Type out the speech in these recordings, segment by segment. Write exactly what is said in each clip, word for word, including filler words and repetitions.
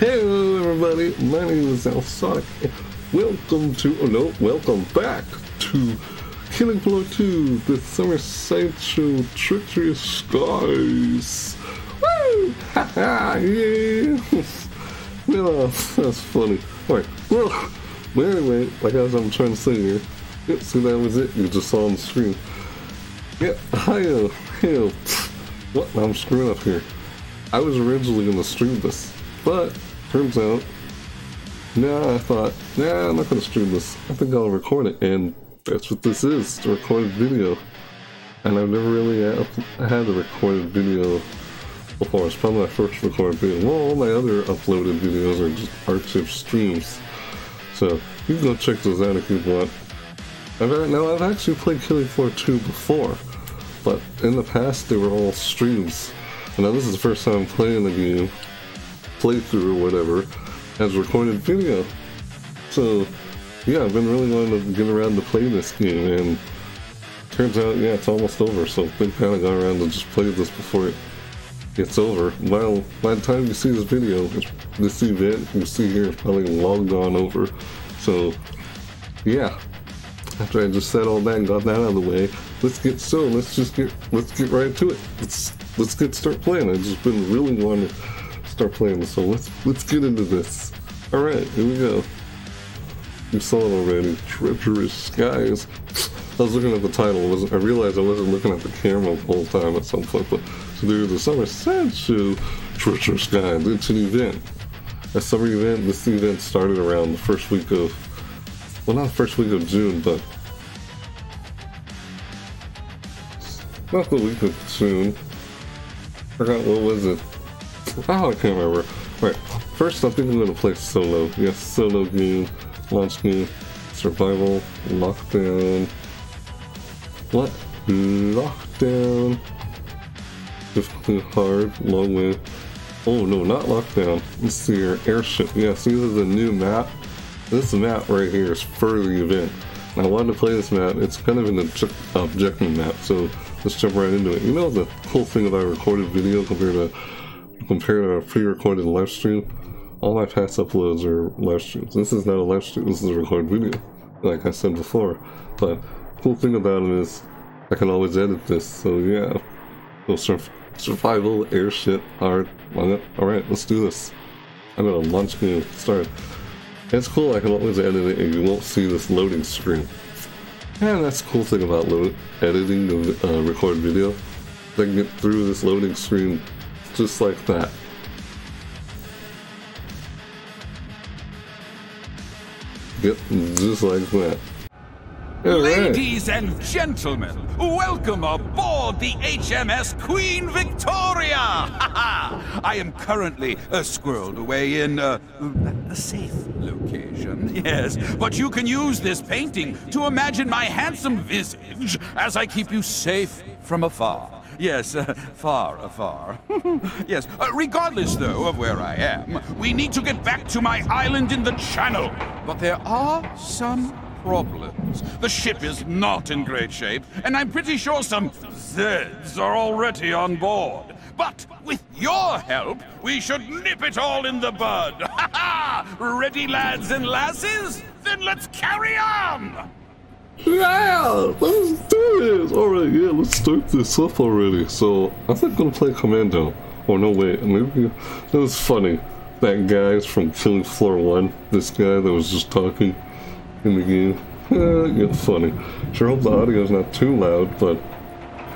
Hello everybody, my name is Sonic. Welcome to, oh no, welcome back to Killing Floor two, the Summer SideShow Treacherous Skies. Woo! Ha ha, yeah! No, that's funny. Alright, well, but anyway, like as I'm trying to say here, yep, so that was it, you just saw on the screen. Yep, hiya, hell, what, I'm screwing up here. I was originally going to stream this, but turns out, nah, I thought, nah, I'm not going to stream this. I think I'll record it, and that's what this is, the recorded video. And I've never really had, had a recorded video before. It's probably my first recorded video. Well, all my other uploaded videos are just archived streams. So, you can go check those out if you want. I've, now, I've actually played Killing Floor two before, but in the past, they were all streams. Now this is the first time I'm playing the game, playthrough or whatever, as a recorded video. So yeah, I've been really wanting to get around to playing this game, and turns out, yeah, it's almost over, so they kind of got around to just play this before it gets over. Well, by the time you see this video, this event you see here is probably long gone over. So yeah, after I just said all that and got that out of the way, let's get so let's just get let's get right to it. Let's Let's get start playing. I've just been really wanting to start playing this, so let's let's get into this. Alright, here we go. You saw it already. Treacherous Skies. I was looking at the title, wasn't I realized I wasn't looking at the camera the whole time at some point, but so there's a Summer SideShow Treacherous Skies. It's an event. A summer event. This event started around the first week of, well, not the first week of June, but not the week of June. I forgot, what was it? Oh, I can't remember. Alright, first I think I'm gonna play solo. Yes, solo game, launch game, survival, lockdown. What? Lockdown. Difficulty hard, long way. Oh no, not lockdown. Let's see here, airship. Yeah, see, this is a new map. This map right here is for the event. And I wanted to play this map. It's kind of an obje objective map, so let's jump right into it. You know the cool thing about a recorded video compared to compared to a pre-recorded live stream? All my past uploads are live streams. This is not a live stream, this is a recorded video, like I said before. But cool thing about it is I can always edit this, so yeah. So sur survival, airship, hard. Alright, let's do this. I'm gonna launch game, start. It's cool, I can always edit it and you won't see this loading screen. And that's the cool thing about load editing of uh, recorded video. I can get through this loading screen just like that. Yep, just like that. All right. Ladies and gentlemen, welcome aboard the H M S Queen Victoria! I am currently uh, squirreled away in uh, a safe location, yes, but you can use this painting to imagine my handsome visage as I keep you safe from afar. Yes, uh, far, afar. Yes, uh, regardless, though, of where I am, we need to get back to my island in the channel. But there are some problems. The ship is not in great shape, and I'm pretty sure some Zeds are already on board. But with your help, we should nip it all in the bud. Ha ha! Ready, lads and lasses? Then let's carry on! Yeah! Let's do this! Alright, yeah, let's start this up already. So, I think I'm gonna play Commando. Oh, no, wait. Maybe. That was funny. That guy's from Killing Floor one. This guy that was just talking in the game. Uh, yeah, funny. Sure hope the audio's not too loud, but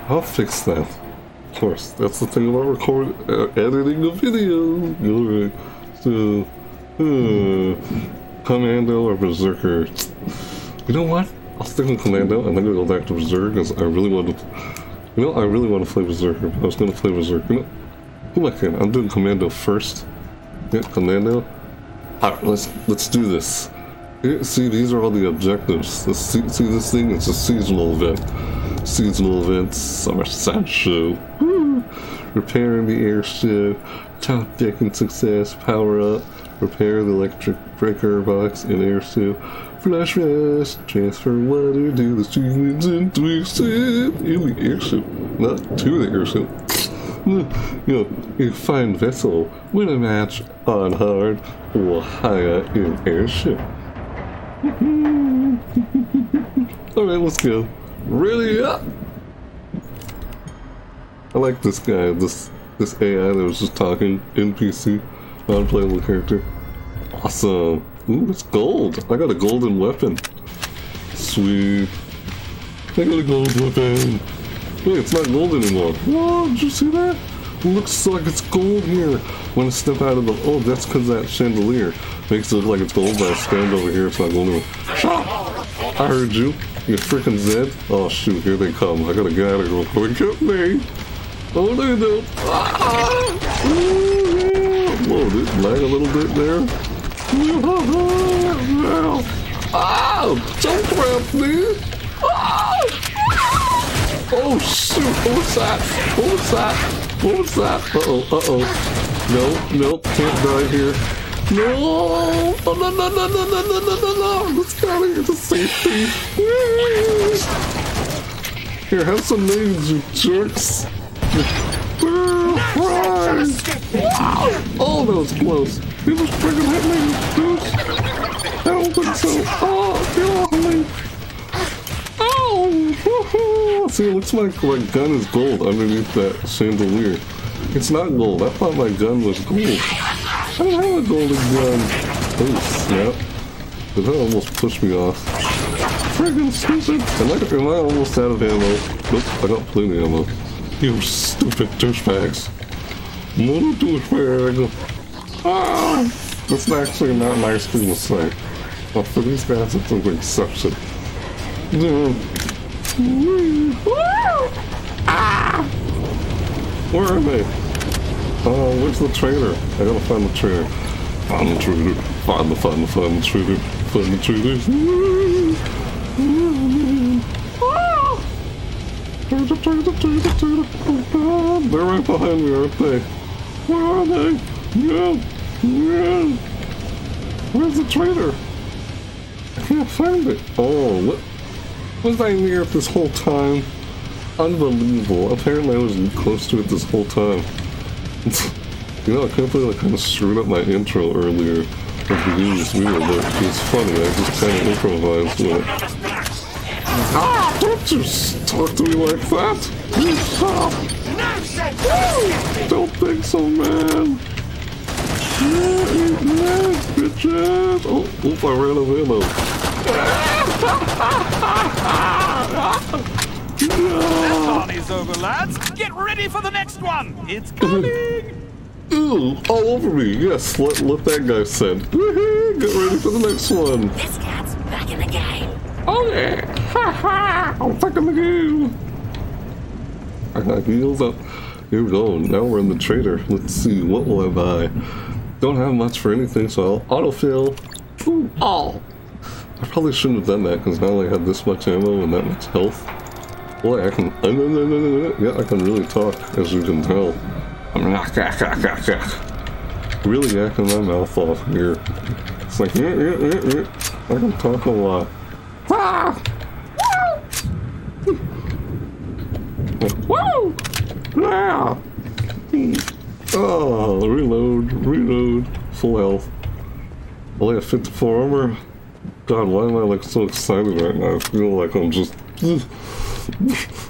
I'll fix that. Of course, that's the thing about recording, uh, editing a video. Alright, so, uh, Commando or Berserker? You know what? I'll stick with Commando, and I'm gonna go back to Berserker because I really want to. You know, I really want to play Berserker. I was gonna play Berserker. You know, who I can? I'm doing Commando first. Yeah, Commando. Alright, let's let's do this. Here, see, these are all the objectives. Let's see, see this thing. It's a seasonal event. Seasonal events, Summer SideShow. Woo! Repairing the airship, top deck and success, power up, repair the electric breaker box and airship, flash rest, transfer water to the students into the airship, in the airship, not to the airship. you know, a fine vessel, win a match on hard or higher in airship. Alright, let's go. Really up! I like this guy, this this A I that was just talking, N P C, non-playable character. Awesome. Ooh, it's gold. I got a golden weapon. Sweet. I got a gold weapon. Wait, it's not gold anymore. Whoa, did you see that? It looks like it's gold here. When I step out of the... Oh, that's because that chandelier makes it look like it's gold, but I stand over here, it's not gold anymore. Ah! I heard you. You freaking Zed. Oh, shoot. Here they come. I gotta get out of here real quick. Get me. Oh, no, no. Ah! Ooh, yeah. Whoa, did it lag a little bit there? Ah! Don't grab me! Ah! Oh shoot! What was that? What was that? What was that? Uh-oh, uh-oh. No, no, can't die here. No! Oh, no, no, no, no, no, no, no, no, no! Let's get out of here to safety! Here, have some names, you jerks! Oh, that was close! He was freaking hit me, dude! I don't think so! Oh, get off me! Oh! See, it looks like my gun is gold underneath that chandelier. It's not gold. I thought my gun was gold. I don't have a golden gun. Oh, snap. Did that almost push me off? Freaking stupid! Am I, am I almost out of ammo? Nope, I got plenty of ammo. You stupid douchebags. No douchebag! Oh, that's actually not nice thing to say. But for these guys, it's an exception. Ah! Where are they? Oh, where's the traitor? I gotta find the traitor. Find the traitor. Find the, find the, find the traitor. Find the traitor. They're right behind me, aren't they? Where are they? No! No! Where's the traitor? I can't find it. Oh, what? Was I near it this whole time? Unbelievable. Apparently I was close to it this whole time. You know, I can't believe I kind of screwed up my intro earlier of the beginning of this video, but it was funny. I just kind of improvised with it. Ah! Don't you talk to me like that! You stop! Woo! Don't think so, man! Yeah, eat nice, bitches! Oh, oop, I ran out of ammo. No. That party's over, lads! Get ready for the next one! It's coming! Ooh, all over me! Yes, let, let that guy send. Get ready for the next one! This cat's back in the game! Oh yeah! Ha ha! I'm back in the game! I got heals up. Here we go. Now we're in the trader. Let's see. What will I buy? Don't have much for anything, so I'll autofill. Ooh, oh! I probably shouldn't have done that because now I have this much ammo and that much health. Boy, I can. Yeah, I can really talk, as you can tell. I'm really yakking my mouth off here. It's like I can talk a lot. Woo! Yeah! Oh, reload, reload, full health. Well, I have fifty-four armor. God, why am I like so excited right now? I feel like I'm just...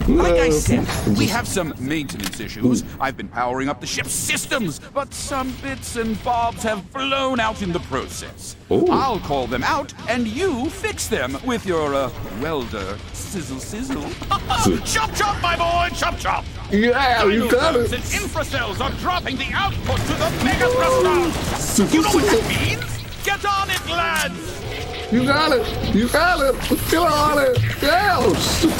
Like I said, we have some maintenance issues. I've been powering up the ship's systems, but some bits and bobs have blown out in the process. Ooh. I'll call them out, and you fix them with your, uh, welder. Sizzle, sizzle. Chop, chop, my boy! Chop, chop! Yeah, you got it! And infracells are dropping the output to the mega thruster! You know what that means? Get on it, lads! You got it! You got it! Get on it! Yeah!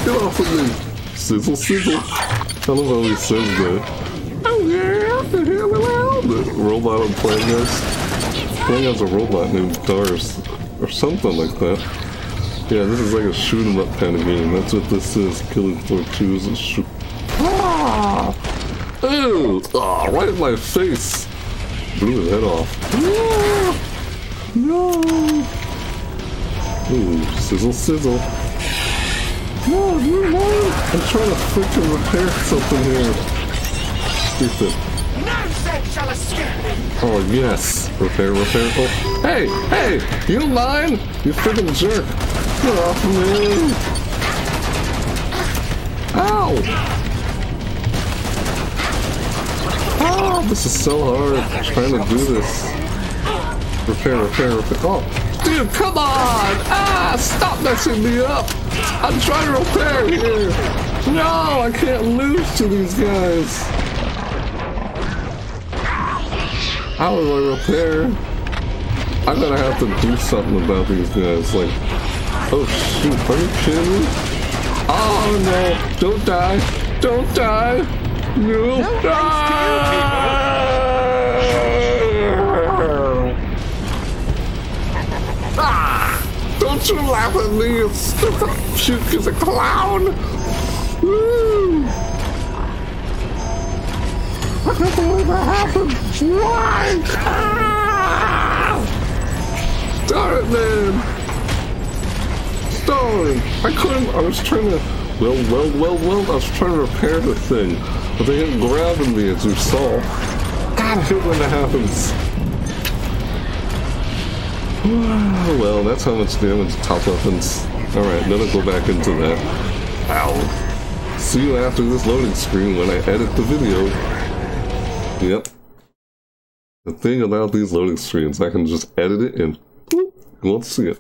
Get off of me! Sizzle, sizzle. I love how he says that. Oh yeah! The hell around! The robot I'm playing as. Playing as a robot named Dars. Or something like that. Yeah, this is like a shoot 'em up kind of game. That's what this is. Killing Floor two is a shoot. Ah! Ew! Ah, right in my face! Blew his head off. No! No! Ooh, sizzle, sizzle. No, you know, I'm trying to freaking repair something here. is this? No sin shall escape me! Oh, yes. Repair, repair. Oh. Hey, hey! You lying? You freaking jerk! Get off me! Ow! Oh, this is so hard. I'm trying to do this. Repair, repair, repair. Oh, dude, come on! Ah, stop messing me up! I'm trying to repair here. No, I can't lose to these guys. How do I repair? I'm gonna have to do something about these guys. Like, oh shoot, are you kidding me? Oh no! Don't die! Don't die! No, no thanks to you, people. Ah, don't you laugh at me, you stupid puke is a clown! Woo! I can't believe that happened! Why? Ah! Darn it, man! Darn! I couldn't, I was trying to... Well, well, well, well, I was trying to repair the thing. But they kept grabbing me, as you saw. God, I hate when that happens. Well, that's how much damage top weapons. Alright, let us go back into that. Ow. See you after this loading screen when I edit the video. Yep. The thing about these loading screens, I can just edit it and boop, you won't see it.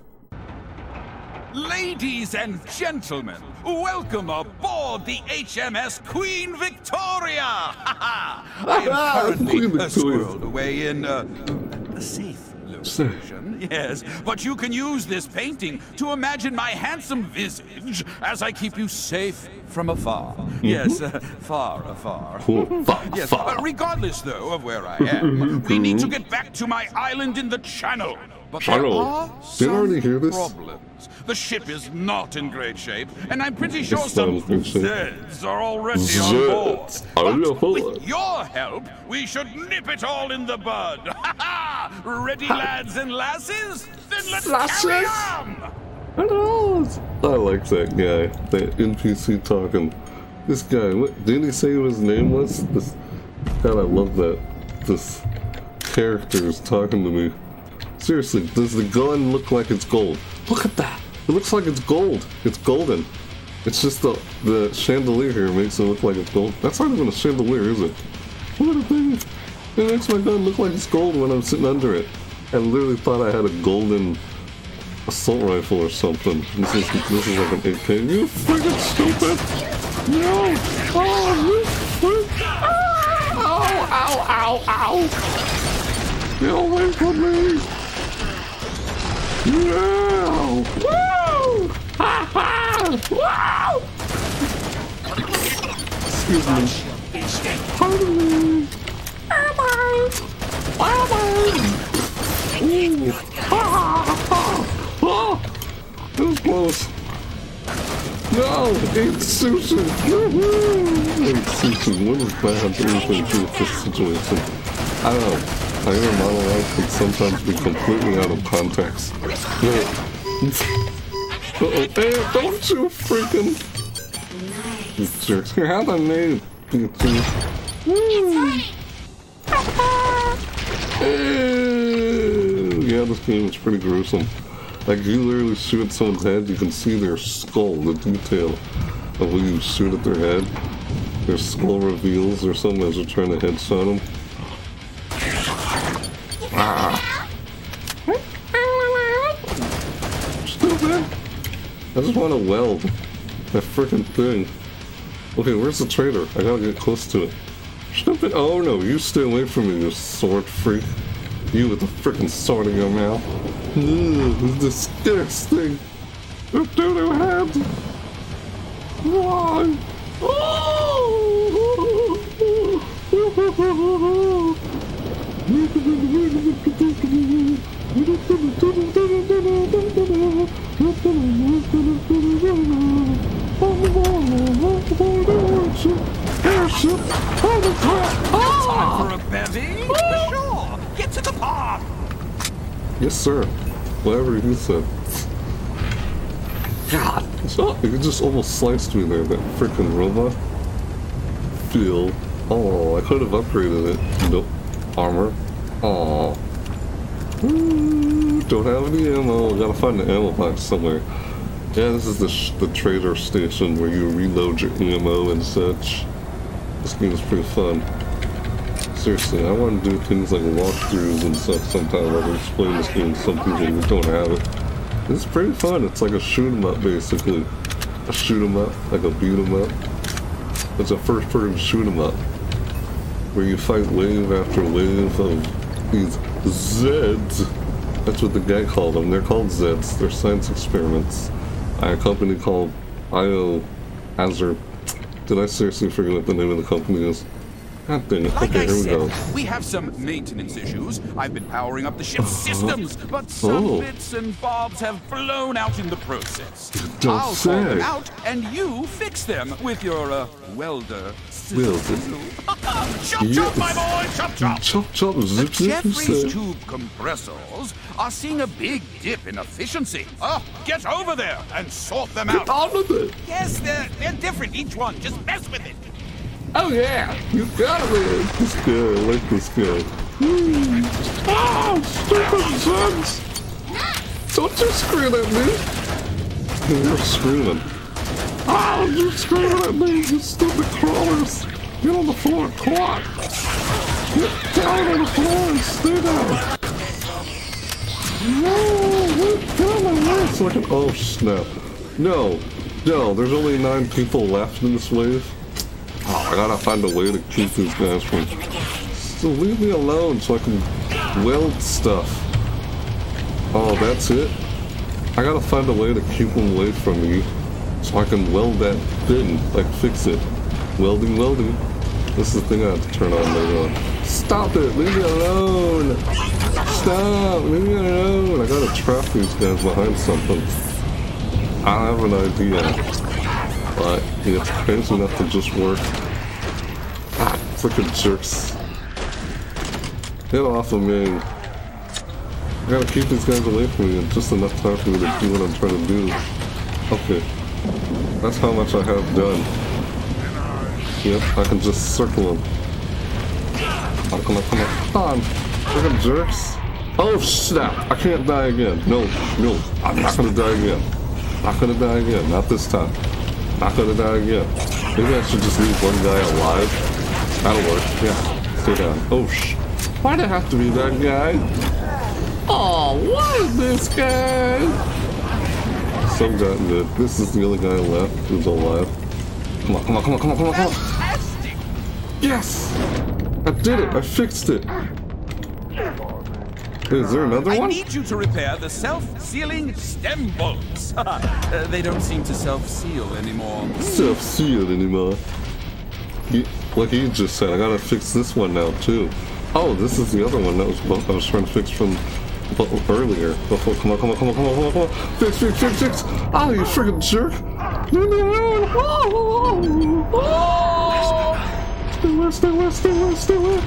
Ladies and gentlemen, welcome aboard the H M S Queen Victoria! I am currently squirreled away in a, a safe location, yes, but you can use this painting to imagine my handsome visage as I keep you safe from afar. Mm-hmm. Yes, uh, far afar. Cool. Far, yes, far. Uh, regardless, though, of where I am, we need to get back to my island in the channel. But there are some problems. The ship is not in great shape, and I'm pretty sure some Zeds are already on board. But with your help, we should nip it all in the bud. Ready, lads and lasses? Then let's carry on! I like that guy, that N P C talking. This guy, what, didn't he say what his name was? This, God, I love that. This character is talking to me. Seriously, does the gun look like it's gold? Look at that! It looks like it's gold. It's golden. It's just the the chandelier here makes it look like it's gold. That's not even a chandelier, is it? Look at the thing. It makes my gun look like it's gold when I'm sitting under it. I literally thought I had a golden assault rifle or something. This is this is like an A K. You freaking stupid! No! Oh! You, ow! Ow! Ow! Ow! Get away from me! No! Woo! Ha ha! Wow! Excuse me. Pardon me. Am I? Am I? Ooh! Ha ha ha! Oh! That was close. No! It's Susan! Woohoo! It's Susan. What is bad? Anything to do with this situation? I don't know. I hear monologues can sometimes be completely out of context. Wait. Uh-oh. Hey, don't you freaking... You jerks. Here, have a name, you two. Yeah, this game is pretty gruesome. Like, you literally shoot at someone's head, you can see their skull, the detail of when you shoot at their head. Their skull reveals or something as you're trying to headshot them. Ah. Stupid! I just want to weld that freaking thing. Okay, where's the traitor? I gotta get close to it. Stupid! Oh no, you stay away from me, you sword freak! You with the freaking sword in your mouth! Ugh, disgusting! The dodo head! Why? Oh! Time for a bevy? Sure, get to the park. Yes, sir. Whatever you said. God, it just almost sliced me there. That freaking robot. Feel Oh, I could have upgraded it. Nope. Armor. Aww. Woo, don't have any ammo. Gotta find an ammo box somewhere. Yeah, this is the, sh the trader station where you reload your ammo and such. This game is pretty fun. Seriously, I want to do things like walkthroughs and stuff sometime. I can explain this game to some people who don't have it. It's pretty fun. It's like a shoot 'em up, basically. A shoot 'em up, like a beat 'em up. It's a first-person shoot 'em up where you fight wave after wave of these Zeds. That's what the guy called them. They're called Zeds. They're science experiments. A company called I O Azure. Did I seriously forget what the name of the company is? God dang it. Like okay, I here we said, go. We have some maintenance issues. I've been powering up the ship's systems, but some oh. bits and bobs have blown out in the process. Don't I'll say. Call them out, and you fix them with your uh, welder. Wilson. Chop, yes. Chop, my boy! Chop, chop! Chop, chop, zip, the zip, Jeffrey's zip. Tube compressors are seeing a big dip in efficiency. Oh, get over there and sort them out. Get on with it! Yes, they're, they're different, each one. Just mess with it. Oh, yeah! You got it! This guy, I like this guy. Mm. Oh, stupid sons! Don't you scream at me! You're screaming. Oh, you're screaming at me, you stupid crawlers! Get on the floor, clock! Get down on the floor and stay down! No, get down on this like an- oh snap. No, no, there's only nine people left in this wave. Oh, I gotta find a way to keep these guys from- so leave me alone so I can weld stuff. Oh, that's it? I gotta find a way to keep them away from me. So I can weld that thing, like fix it. Welding, welding. This is the thing I have to turn on later on. Stop it! Leave me alone! Stop! Leave me alone! I gotta trap these guys behind something. I have an idea. But it's crazy enough to just work. Ah, frickin' jerks. Get off of me. I gotta keep these guys away from me in just enough time for me to do what I'm trying to do. Okay. That's how much I have done. Yep, I can just circle them. Oh, come on, come on, come on! Fucking jerks! Oh snap! I can't die again. No, no, I'm not gonna die again. Not gonna die again. Not this time. Not gonna die again. Maybe I should just leave one guy alive. That'll work. Yeah, stay down. Oh sh! Why'd it have to be that guy? Oh, what is this guy? Some guy did. This is the only guy left who's alive. Come on, come on, come on, come on, come on, come on! Fantastic. Yes! I did it! I fixed it! Is there another I one? I need you to repair the self-sealing stem bolts. uh, they don't seem to self-seal anymore. Self-seal anymore. He, like you just said, I gotta fix this one now too. Oh, this is the other one that was I was trying to fix from earlier. Before, come on, come on, come on, come on, come on, come on. Fix, fix, fix, fix. Ah, oh, you friggin' jerk. Leave me alone. Oh, oh, oh. Stay away, stay away, stay away, stay away.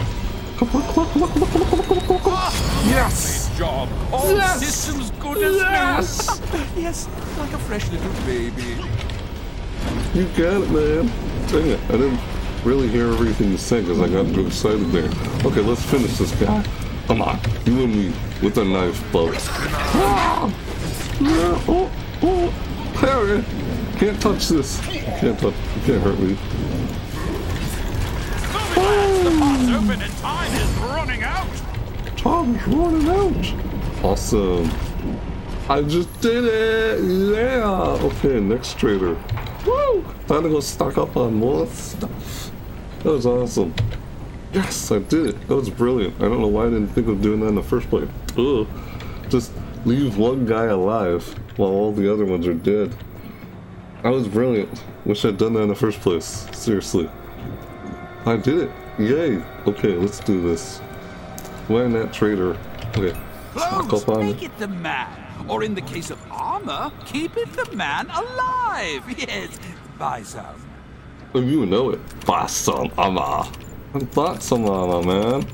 Come on, come on, come on, come on, come on, come on, come on, come on. Yes. Great job. All yes. systems good as new. Yes. Yes, like a fresh little baby. You got it, man. Dang it. I didn't really hear everything you said because I got too excited there. Okay, let's finish this guy. Come on, you and me with a knife, bud. Ah! Yeah, oh, oh, Harry! Can't touch this. Can't touch. You can't hurt me. Oh. The pot's open and time is running out. Time is running out. Awesome! I just did it. Yeah. Okay, next trader. Woo! Time to go stock up on more stuff. That was awesome. Yes, I did it. That was brilliant. I don't know why I didn't think of doing that in the first place. Ugh. Just leave one guy alive while all the other ones are dead. That was brilliant. Wish I'd done that in the first place. Seriously. I did it. Yay. Okay, let's do this. When that traitor. Okay. Close, make it the man. Or in the case of armor, keep it the man alive. Yes. Buy some. Oh, you know it. Buy some armor. I bought some ammo, man,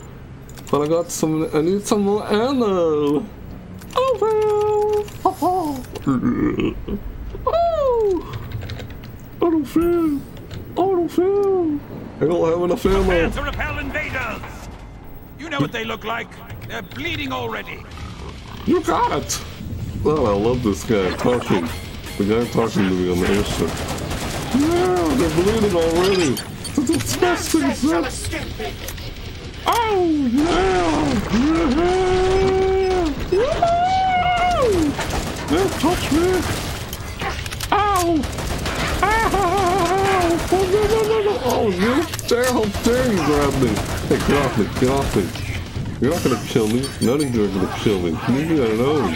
but I got some. I need some more ammo. Oh well. Oh, oh. Oh. I don't feel. I don't feel. I got that one of them. Prepare to repel invaders. You know what they look like. They're bleeding already. You got it. Oh, I love this guy talking. The guy talking to me on the airship. Yeah, they're bleeding already. It's disgusting. Oh, yeah. Yeah. Yeah. Don't touch me. Ow. Oh, no, no, no, no. Oh, you damn thing grabbed me. Hey, get off me, get off me. You're not gonna kill me. None of you are gonna kill me. Leave me alone.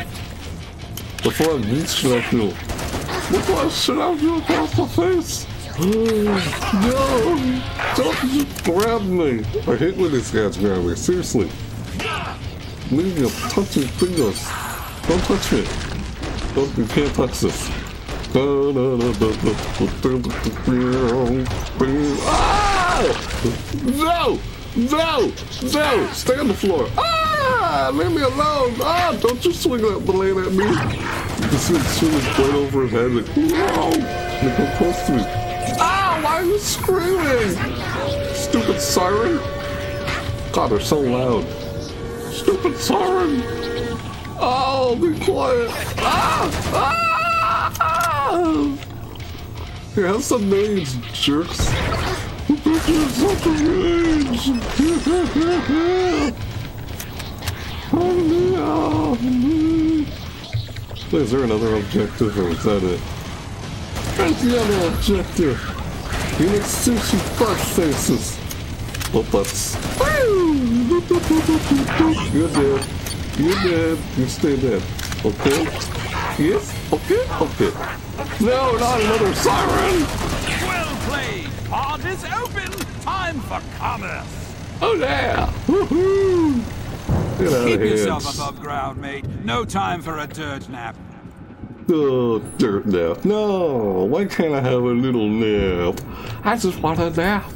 Before I beat smack you. Before I smack you across the face. No, don't just grab me. I hate when these guys grab me, seriously. Leave your touching fingers. Don't touch me. Don't, you can't touch this. Ah! No! No! No! Stay on the floor! Ah! Leave me alone! Ah! Don't you swing that blade at me! This is swing his blade over his head like, no! Like, come close to me! Ah! Why are you screaming? Stupid siren! God, they're so loud! Stupid siren! Oh, be quiet! Ah! Ah! Here, have some names, jerks. Such a rage. Oh, no. Wait, is there another objective, or is that it? There's the other objective. You make sushi fuck faces. But that's... You're dead. You're dead. You stay dead. Okay? Yes? Okay? Okay. No, not another siren! Well played! Pod is open! Time for commerce! Oh yeah! Woohoo! Get out Keep of yourself hands. above ground, mate. No time for a dirt nap. Oh, dirt nap. No! Why can't I have a little nap? I just want a nap.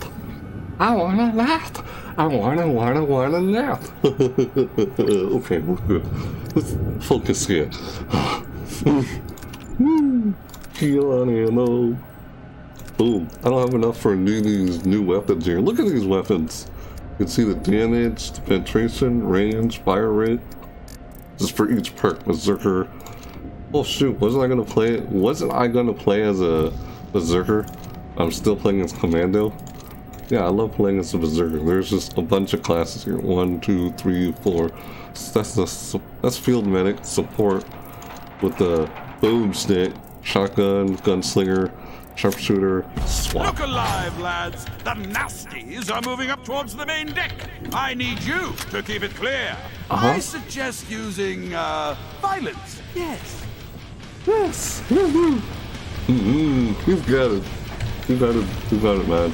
I want a nap. I wanna, wanna, wanna nap. Okay, we're good. Let's focus here. Woo! Kill on ammo. Boom. I don't have enough for new, these new weapons here. Look at these weapons. You can see the damage, the penetration, range, fire rate. This is for each perk, Berserker. Oh shoot, wasn't I gonna play it? Wasn't I gonna play as a Berserker? I'm still playing as Commando. Yeah, I love playing as a Berserker. There's just a bunch of classes here. One, two, three, four. That's, the, that's Field Medic, Support, with the Boom Stick. Shotgun, gunslinger, sharpshooter, swap. Look alive, lads! The nasties are moving up towards the main deck. I need you to keep it clear. Uh-huh. I suggest using uh, violence. Yes. Yes. Woo-hoo. Mm-hmm. You've got it. You got it. You got it, man.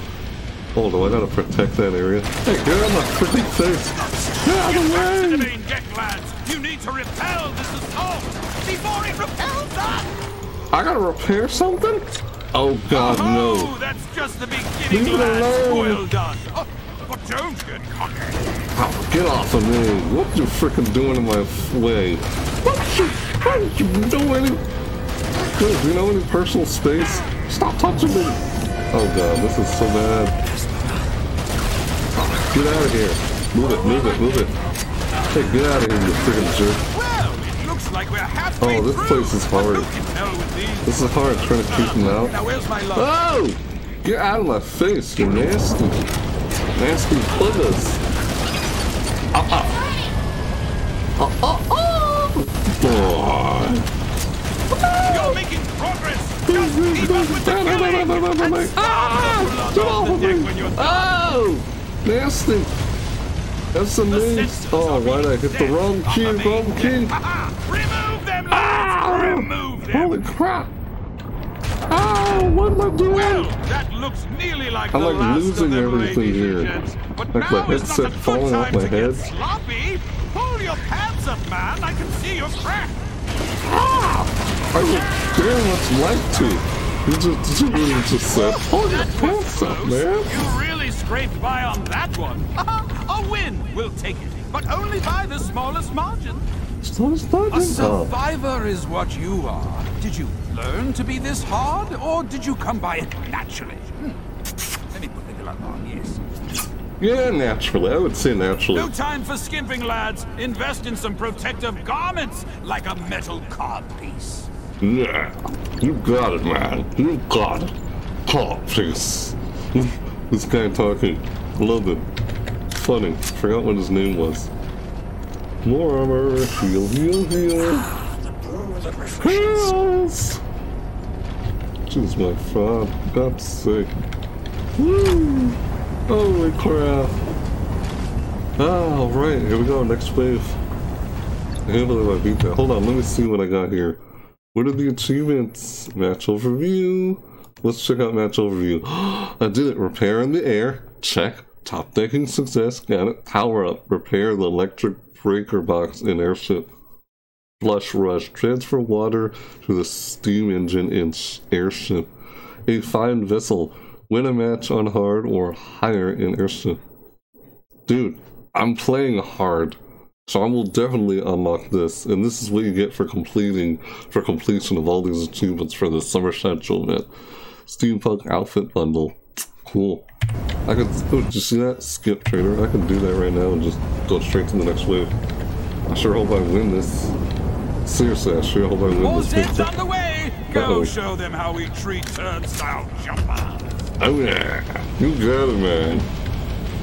Hold on, I gotta protect that area. Hey, get on my freaking face! Get out of the way! To the main deck, lads. You need to repel this assault before it repels us. I gotta repair something? Oh god, oh, no. That's just the beginning. Leave it alone. Well done. Oh, but don't get cocky. Oh, get off of me. What you freaking doing in my way? What you, how did you do any? Good, do you know any personal space? Stop touching me. Oh god, this is so bad. Get out of here. Move it, move it, move it. Hey, get out of here, you freaking jerk. Like we're halfway oh, this through. place is hard. This is hard trying to keep them out. Now, where's my love? Oh! Get out of my face, you nasty. Nasty buggers. Uh uh. Uh uh uh. You're making progress. Just keep up with the ah! Get off of me. Oh! Nasty. That's the news. Oh, right, I hit the wrong key, wrong key. Remove them, ah! Remove them. Holy crap. Oh, what am I doing? Well, that looks nearly like I'm like the last losing of everything here. But like my headset falling off my head. Sloppy. Pull your pants up, man. I can see your crack. Ah! I would very much like to. You just, you really just said, pull your pants up, man. You really scraped by on that one. A win, we'll take it, but only by the smallest margin. Smallest margin? A survivor is what you are. Did you learn to be this hard, or did you come by it naturally? Hmm. Let me put it plug on, yes. Yeah, naturally. I would say naturally. No time for skimping, lads. Invest in some protective garments, like a metal card piece. Yeah, you got it, man. You got it. Card piece. This guy talking. I love it. It's funny. Forgot what his name was. More armor. Heal, heal, heal. Heals! Jeez, my friend. God's sake. Woo! Holy crap! Oh, right, here we go, next wave. I can't believe I beat that. Hold on, let me see what I got here. What are the achievements? Match overview. Let's check out match overview. I did it. Repair in the air. Check. Top decking success. Got it. Power up. Repair the electric breaker box in airship. Flush rush. Transfer water to the steam engine in airship. A fine vessel. Win a match on hard or higher in airship. Dude, I'm playing hard, so I will definitely unlock this. And this is what you get for completing, for completion of all these achievements for the Summer SideShow event. Steampunk outfit bundle. Cool. I could. Oh, did you see that? Skip trader. I can do that right now and just go straight to the next wave. I sure hope I win this. Seriously, I sure hope I win All this. Ships on the way. Go Uh-oh. Show them how we treat turnstile jumper. Oh yeah, you got it, man.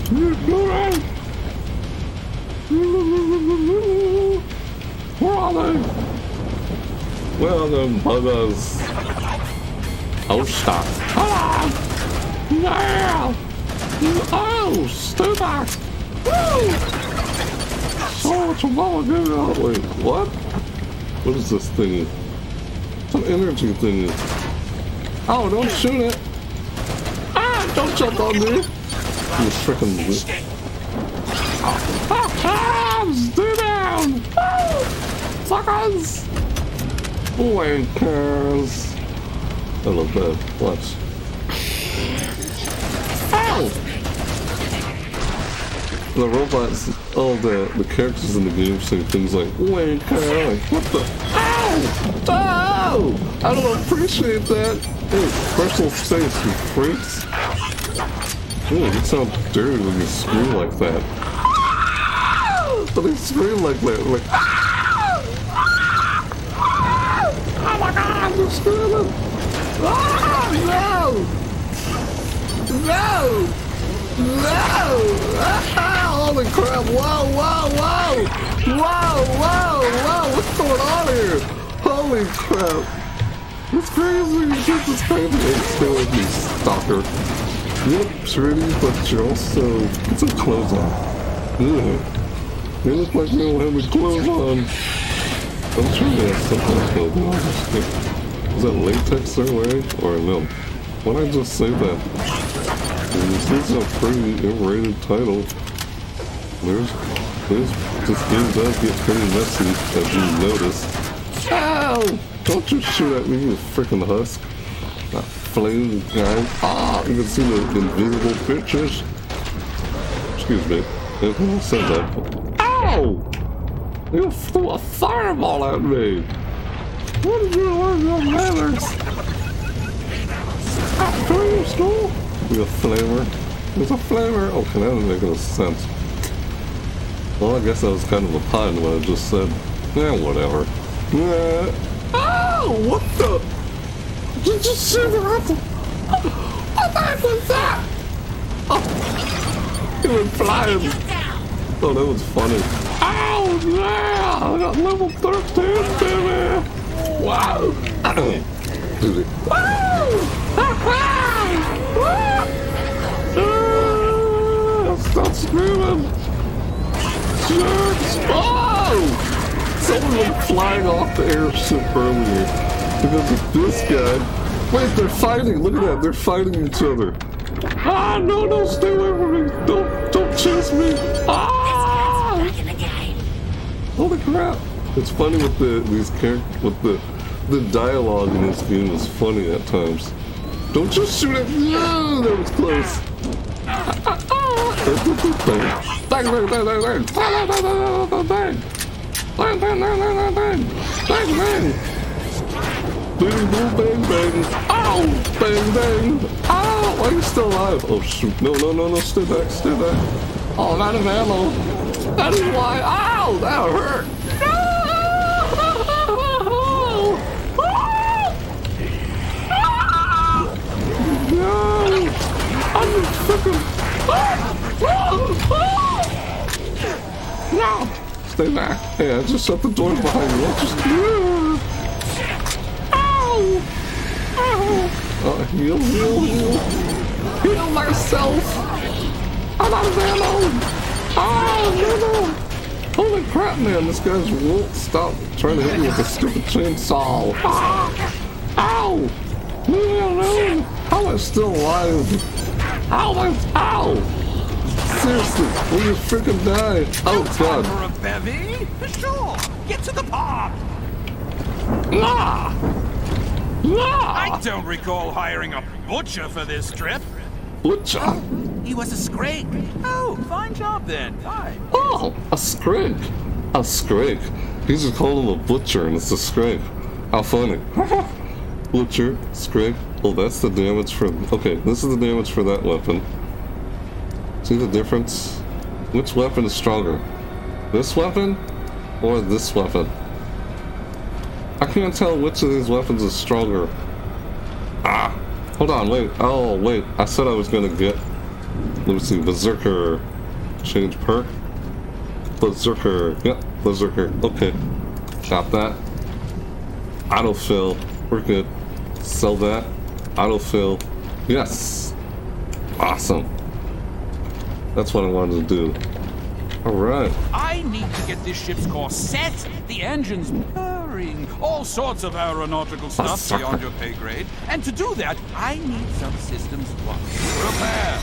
Where are they? Where are the mothers? Oh, stop. Ah! Now! Oh, stay back! Woo! Oh, it's a ball game. Wait, what? What is this thing? It's an energy thing. Oh, don't shoot it! Don't jump on me! You frickin' bitch. Ah, stay down! Woo! Suckers! Blankers! I love that. Watch. Ow! The robots, all the, the characters in the game say things like, wanker, like, what the? Ow! Ow! I don't appreciate that! Hey, personal space, you freaks! Ooh, you sound dirty when you scream like that. But they scream like that, like, oh my god, you're screaming! Oh, no! No! No! Holy crap, whoa, whoa, whoa! Whoa, whoa, whoa, what's going on here? Holy crap. It's crazy, this is crazy. It's still with me, stalker. You look pretty, but you're also... Get some clothes on. Ugh. You look like you don't have any clothes on. I'm sure they have some kind of clothes on. Is that latex they're wearing? Or no? Why did I just say that? This is a pretty overrated title. There's... There's... This game does get pretty messy, as you notice. Ow! Don't you shoot at me, you freaking husk. That flame guy. Ah, you can see the invisible pictures. Excuse me. Who said that? Ow! You threw a fireball at me. What did you learn your manners? After you school? You're a flamer. There's a flamer. Okay, that didn't make any sense. Well, I guess that was kind of a pun what I just said. Yeah, whatever. Yeah. Oh, what the? You just shoot her up. What the heck was that? Oh, he went flying. Oh, that was funny. Oh, yeah! I got level thirteen, baby! Wow! Excuse me. Woo! Ha-ha! Woo! Stop screaming! Jerks! Oh! Someone went flying off the airship earlier. Because of this guy. Wait, they're fighting. Look at that. They're fighting each other. Ah, no, no, stay away from me. Don't, don't chase me. Ah! It's back in the game. Holy crap. It's funny with the, these characters, with the, the dialogue in this game is funny at times. Don't just shoot at me. No, that was close. Ah, ah, ah. Bang, bang, bang, bang, bang. Bang, bang, bang, bang, bang. Bang, bang, bang, bang, bang. Bang, bang. Bang, bang, bang. Ow! Bang, bang. Ow! I'm still alive. Oh, shoot. No, no, no, no. Stay back. Stay back. Oh, I'm out of ammo. That is why. Ow! That hurt. No! No! I'm fucking... No! Stay back. Yeah, just shut the door behind me. I'll just... Ow! Ow! Uh, heal, heal, heal. Heal myself! I'm out of ammo! Oh, no, no! Holy crap, man, this guy just won't stop trying to hit me with a stupid chainsaw. Ah! Ow! No, no, no! How am I still alive? How am I? Ow! Seriously, will you freaking die? Oh, God. For a bevy? Sure! Get to the pub! Nah! Nah! I don't recall hiring a butcher for this trip. Butcher? Oh, he was a scrig. Oh, fine job then. Fine. Oh, a scrig. A scrig. He just called him a butcher and it's a scrig. How funny. Butcher, scrig. Oh, that's the damage for... Okay, this is the damage for that weapon. See the difference? Which weapon is stronger? This weapon or this weapon? I can't tell which of these weapons is stronger. Ah! Hold on, wait. Oh, wait. I said I was gonna get... Let me see. Berserker. Change perk. Berserker. Yep, Berserker. Okay. Got that. Autofill. We're good. Sell that. Autofill. Yes! Awesome. That's what I wanted to do. Alright. I need to get this ship's course set. The engine's... all sorts of aeronautical stuff beyond your pay grade, and to do that, I need some systems one. Repair.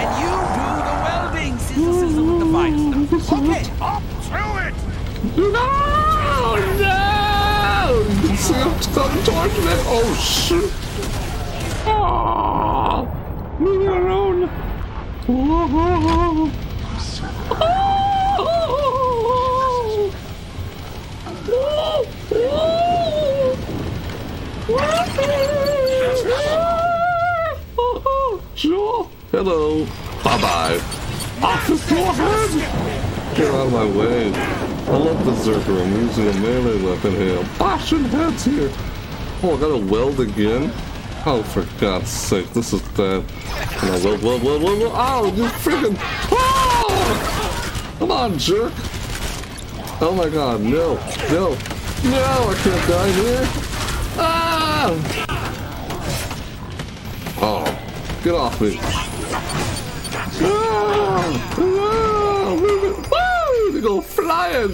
And you do the welding, sizzle, sizzle with the fire stuff. Okay, up to it. No, no. See, I'm starting to argue that. Oh shit! Oh, leave me alone. Oh. Oh. Whoa! Whoa! Whoa! Sure. Hello. Bye-bye. Off with your head! Get out of my way. I love Berserker. I'm using a melee weapon here. I'm bashing heads here. Oh, I gotta weld again? Oh, for God's sake. This is bad. Whoa, whoa, whoa, whoa, whoa. Oh, you freaking... Oh! Come on, jerk. Oh my God, no, no, no, I can't die here. Ah! Oh, get off me. Ah! Ah! Woo! They go flying.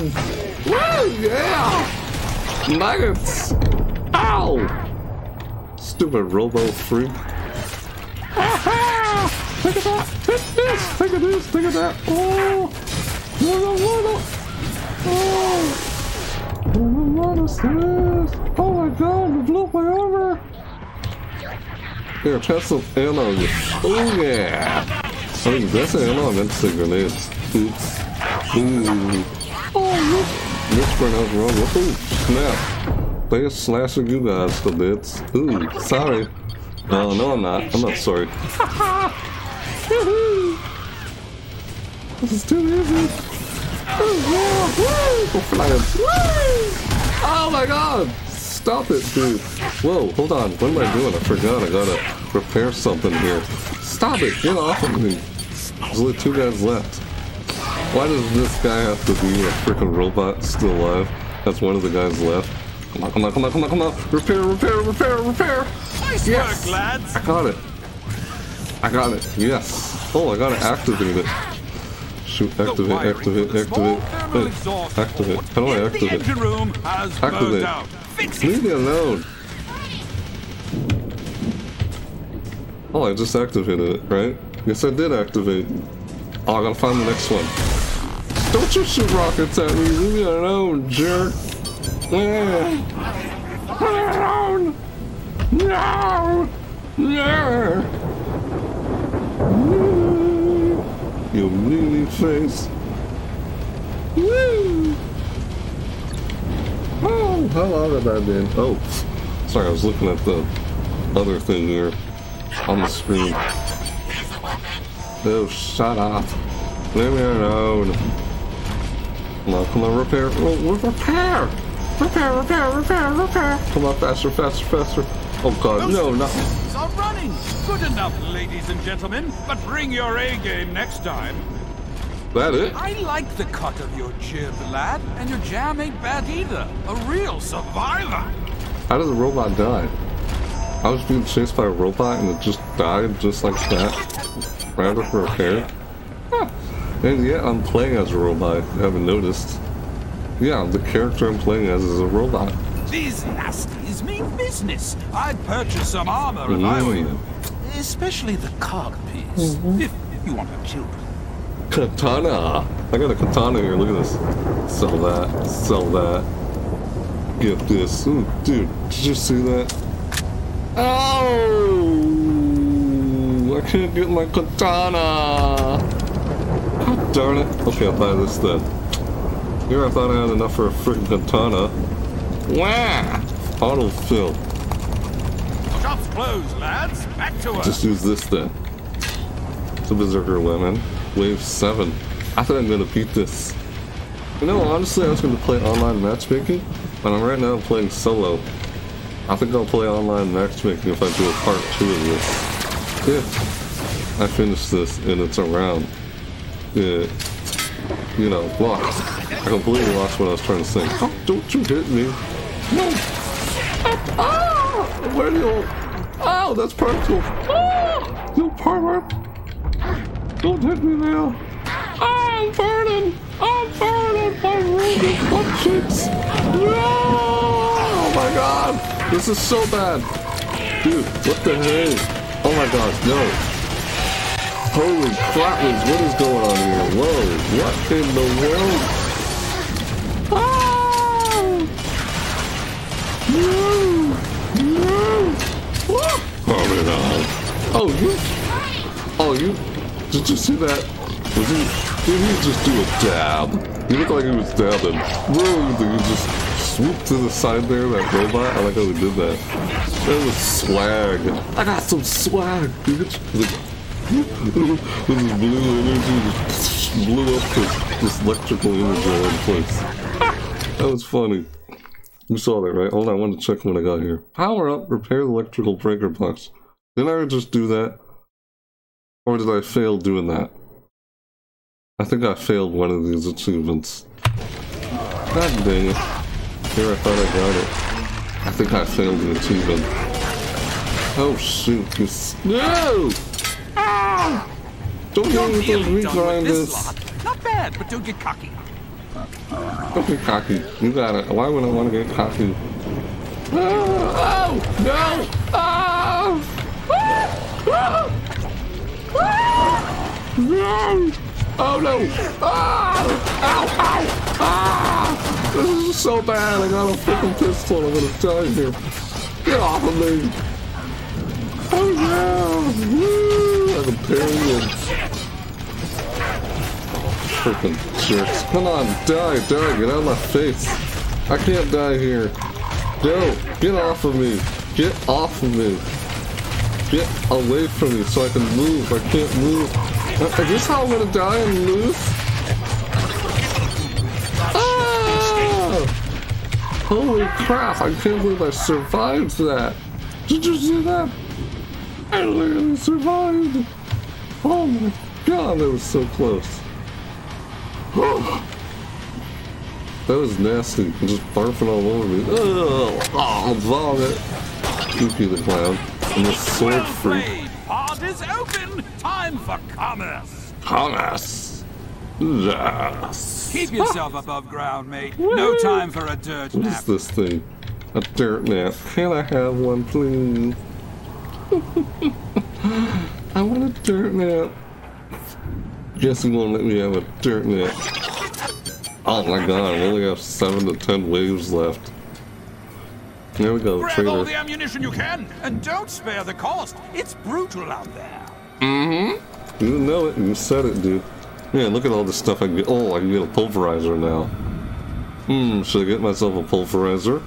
Woo! Yeah! Nuggets! Ow! Stupid robo freak. Aha! Look at that! Take this! Look at this! Look at that! Oh! No, no, no, no. Oh, what is this? Oh my God, it blew me over. Here, pass some ammo. Oh yeah. I mean, that's ammo. I meant to say grenades. Oops. Ooh. Oh, look. Which one I was wrong with. Ooh, snap. They are slashing you guys to bits. Ooh, sorry. No, no, I'm not. I'm not sorry. This is too easy. Oh my God! Stop it, dude! Whoa, hold on. What am I doing? I forgot. I gotta repair something here. Stop it! Get off of me! There's only two guys left. Why does this guy have to be a freaking robot still alive? That's one of the guys left. Come on! Come on! Come on! Come on! Come on! Repair! Repair! Repair! Repair! Nice yes! Work, lads. I got it. I got it. Yes. Oh, I gotta activate it. Shoot, activate, activate, activate, activate, activate, activate. How do I activate? Activate. Leave me alone. Oh, I just activated it, right? Yes, I did activate. Oh, I gotta find the next one. Don't you shoot rockets at me. Leave me alone, jerk. Yeah. Leave me alone. No. No. No. You mealy face. Woo! Oh, Oh, how long have I been? Oh, sorry, I was looking at the other thing here on the screen. Oh, shut up. Leave me alone. Come on, come on, repair. Oh, repair! Repair, repair, repair, repair. Come on, faster, faster, faster. Oh, God, no, no. Are running. Good enough, ladies and gentlemen, but bring your A game next time. That it? I like the cut of your jib, lad, and your jam ain't bad either. A real survivor. How does a robot die? I was being chased by a robot and it just died just like that. Rather for a hair. Huh. And yet I'm playing as a robot. I haven't noticed. Yeah, the character I'm playing as is a robot. These nasties mean business. I'd purchase some armor if I were you. Especially the cog piece. Mm-hmm. If you want to have children. Katana. I got a katana here. Look at this. Sell that. Sell that. Get this. Ooh, dude, did you see that? Oh! I can't get my katana. God darn it. Okay, I'll buy this then. Here I thought I had enough for a freaking katana. Wow! Autofill. Shop's closed, lads. Back to us. Just use this then. It's a berserker women. Wave seven. I think I'm gonna beat this. You know, honestly, I was gonna play online matchmaking, but I'm right now playing solo. I think I'll play online matchmaking if I do a part two of this. If I finish this and it's around. Yeah. You know, lost. I completely lost what I was trying to say. Oh, don't you hit me. No. Oh, where do you... Oh, that's partial. Oh, you pervert. Don't hit me now. I'm burning. I'm burning. My room is punches. No. Oh, my God. This is so bad. Dude, what the hell? Oh, my God. No. Holy crap, what is going on here? Whoa, what in the world? Oh! No! No! What? Oh, oh, you... Oh, you... Did you see that? Was he... Did he just do a dab? He looked like he was dabbing. Whoa, did he just swoop to the side there, that robot? I like how he did that. That was swag. I got some swag, dude. This is blue energy just blew up this, this electrical energy all over the place. That was funny. You saw that, right? Hold on, I wanted to check when I got here. Power up, repair the electrical breaker box. Did I just do that? Or did I fail doing that? I think I failed one of these achievements. God dang it. Here, I thought I got it. I think I failed the achievement. Oh shoot, this. No! Ah! Don't get with those regrinders. Not bad, but don't get cocky. Don't get cocky. You got it. Why would I want to get cocky? Oh, oh no! Oh! Ah! Ah! No! Oh no! Ah! Ow! Ow! Ah! This is so bad. I got a freaking pistol. I'm gonna die here. Get off of me! Oh no! Woo! Imperial. Freaking jerks. Come on, die, die, get out of my face. I can't die here. No, get off of me. Get off of me. Get away from me so I can move. I can't move. Is this how I'm gonna die and lose? Ah! Holy crap, I can't believe I survived that. Did you see that? I literally survived! Oh my God, that was so close. Oh, that was nasty. Just barfing all over me. Oh, I'll vomit. Goopy the clown. And the sword freak. Pod is open. Time for commerce. Commerce. Yes. Keep yourself above ground, mate. No time for a dirt nap. What is this thing? A dirt nap. Can I have one, please? I want a dirt nap. Guess you won't let me have a dirt nap. Oh my God, I only have seven to ten waves left. There we go. Grab all the ammunition you can, and don't spare the cost. It's brutal out there. Mm-hmm. You know it. You said it, dude. Yeah, look at all the stuff I can get. Oh, I can get a pulverizer now. Hmm, should I get myself a pulverizer?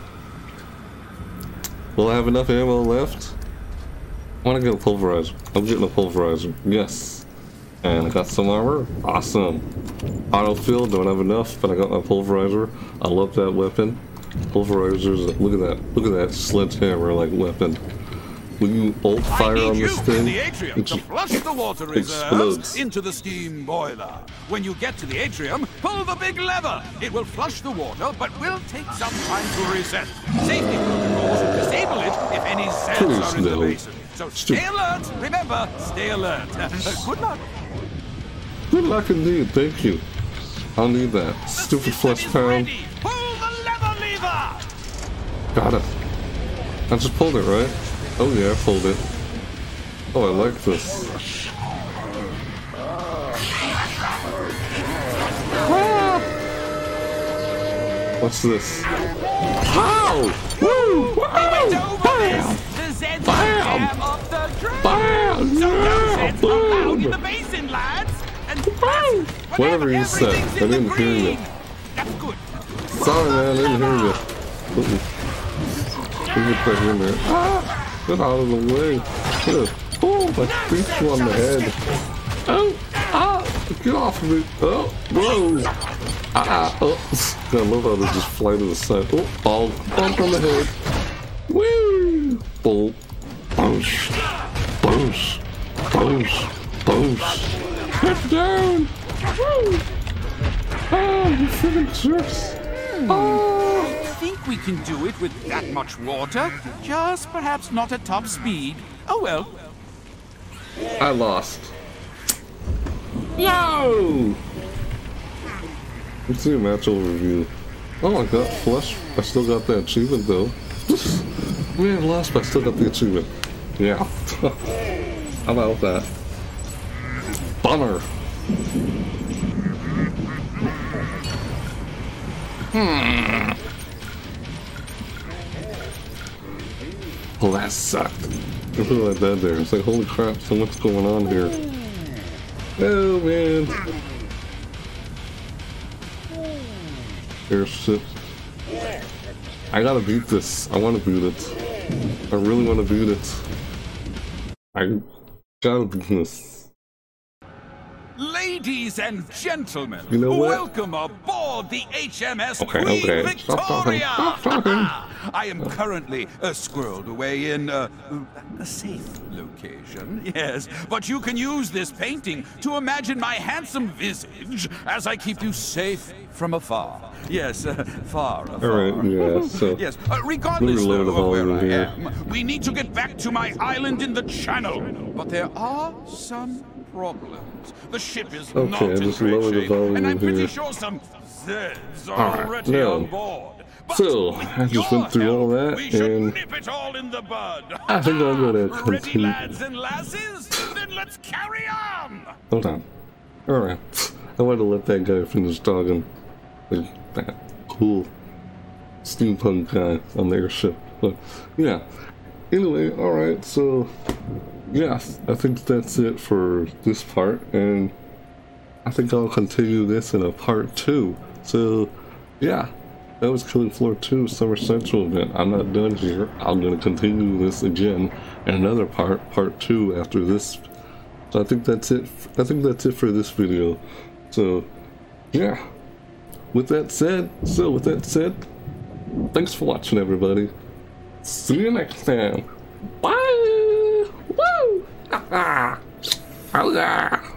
Will I have enough ammo left? I want to get a pulverizer. I'm getting a pulverizer. Yes. And I got some armor. Awesome. Autofill, don't have enough, but I got my pulverizer. I love that weapon. Pulverizers, look at that. Look at that sledgehammer-like weapon. When you bolt fire on this thing, the atrium it to flush the water reserves into the steam boiler. When you get to the atrium, pull the big lever. It will flush the water, but will take some time to reset. Safety protocols will disable it if any cells are in the basin. So stay alert. Remember, stay alert. Good luck. Good luck indeed. Thank you. I'll need that stupid flesh pound. Pull the lever, lever. Got it. I just pulled it, right? Oh yeah, I pulled it. Oh, I like this. Ah! What's this? Wow! Woo! Wow! Bam! Bam! Bam! Yeah! Boom! Whatever you said, I didn't hear you. Sorry, man, I didn't hear you. We can put him there. Ah! Get out of the way. Oh, I beat you on the head. Oh, ah, get off of me. Oh, whoa. Ah, oh. I love how they just fly to the side. Oh, ball. Bump on the head. Woo. Bull. Bounce. Bounce. Bounce. Bounce. Get down. Woo. Ah, you freaking jerks. Ah. We can do it with that much water, just perhaps not at top speed. Oh well. I lost. No! Let's do a match overview. Oh, I got flush. I still got that achievement though. Man, I lost, but I still got the achievement. Yeah. How about that? Bummer. Hmm. Well, that sucked. I feel like that there. It's like, holy crap, so much going on here. Oh, man. Airship. I gotta beat this. I wanna beat it. I really wanna beat it. I gotta beat this. Ladies and gentlemen, you know what? Welcome aboard the H M S okay, Queen okay. Victoria! Stop talking. Stop talking. I am currently uh, squirreled away in uh, a safe location, yes, but you can use this painting to imagine my handsome visage as I keep you safe from afar. Yes, uh, far afar. All right, yeah, so yes, uh, regardless though, of where I here. am, we need to get back to my island in the channel, but there are some problems. The ship is okay, not in great shape, and I'm pretty here. sure some Zeds are right, already no. on board. So, I just went through all that, and I think I'm gonna continue. Lads and lasses? Then let's carry on. Hold on. Alright. I want to let that guy finish talking. Like, that cool steampunk guy on the airship. But, yeah. Anyway, alright, so, yeah, I think that's it for this part, and I think I'll continue this in a part two. So, yeah. That was Killing Floor two Summer Central event. I'm not done here. I'm going to continue this again in another part, part two after this. So I think that's it. I think that's it for this video. So, yeah. With that said, so with that said, thanks for watching, everybody. See you next time. Bye! Woo! Ha ha!